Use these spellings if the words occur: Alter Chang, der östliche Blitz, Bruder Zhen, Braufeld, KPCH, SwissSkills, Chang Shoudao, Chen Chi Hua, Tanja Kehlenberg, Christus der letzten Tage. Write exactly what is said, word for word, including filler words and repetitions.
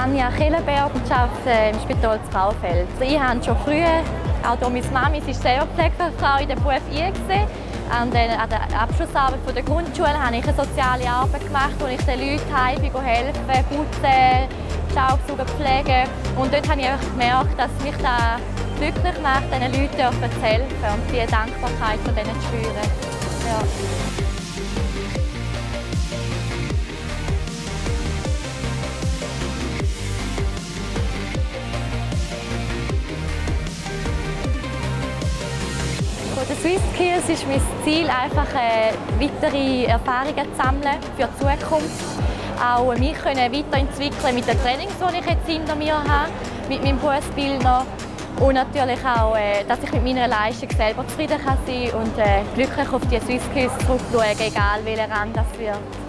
Tanja Kehlenberg und arbeite im Spital zu Braufeld. Ich habe schon früher, auch durch meine Mami, sie war selber Pflegefrau in den Beruf eingesehen. An der Abschlussarbeit der Grundschule habe ich eine soziale Arbeit gemacht, wo ich den Leuten häufig helfen, putzen, Staubsaugen, pflegen. Und dort habe ich gemerkt, dass mich das glücklich macht, diesen Leuten zu helfen und die Dankbarkeit von denen zu spüren. Ja. Bei den SwissSkills ist mein Ziel, einfach weitere Erfahrungen zu sammeln für die Zukunft. Auch mich weiterentwickeln mit den Trainings, die ich jetzt hinter mir habe, mit meinem Berufsbildner. Und natürlich auch, dass ich mit meiner Leistung selber zufrieden sein kann und glücklich auf die SwissSkills zurückschauen, egal welcher Rang das wird.